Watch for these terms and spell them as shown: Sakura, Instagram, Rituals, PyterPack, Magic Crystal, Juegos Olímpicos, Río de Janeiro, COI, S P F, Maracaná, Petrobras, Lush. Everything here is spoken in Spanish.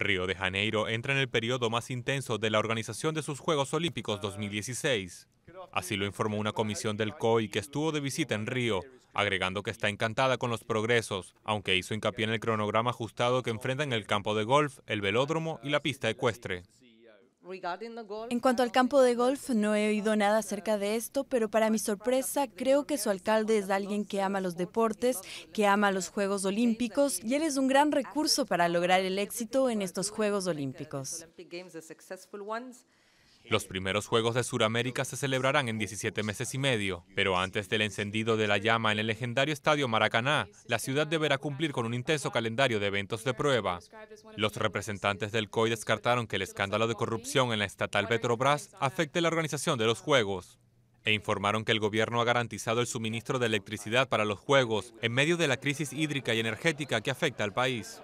Río de Janeiro entra en el periodo más intenso de la organización de sus Juegos Olímpicos 2016. Así lo informó una comisión del COI que estuvo de visita en Río, agregando que está encantada con los progresos, aunque hizo hincapié en el cronograma ajustado que enfrentan el campo de golf, el velódromo y la pista ecuestre. En cuanto al campo de golf, no he oído nada acerca de esto, pero para mi sorpresa, creo que su alcalde es alguien que ama los deportes, que ama los Juegos Olímpicos, y él es un gran recurso para lograr el éxito en estos Juegos Olímpicos. Los primeros Juegos de Sudamérica se celebrarán en 17 meses y medio, pero antes del encendido de la llama en el legendario estadio Maracaná, la ciudad deberá cumplir con un intenso calendario de eventos de prueba. Los representantes del COI descartaron que el escándalo de corrupción en la estatal Petrobras afecte la organización de los Juegos, e informaron que el gobierno ha garantizado el suministro de electricidad para los Juegos en medio de la crisis hídrica y energética que afecta al país.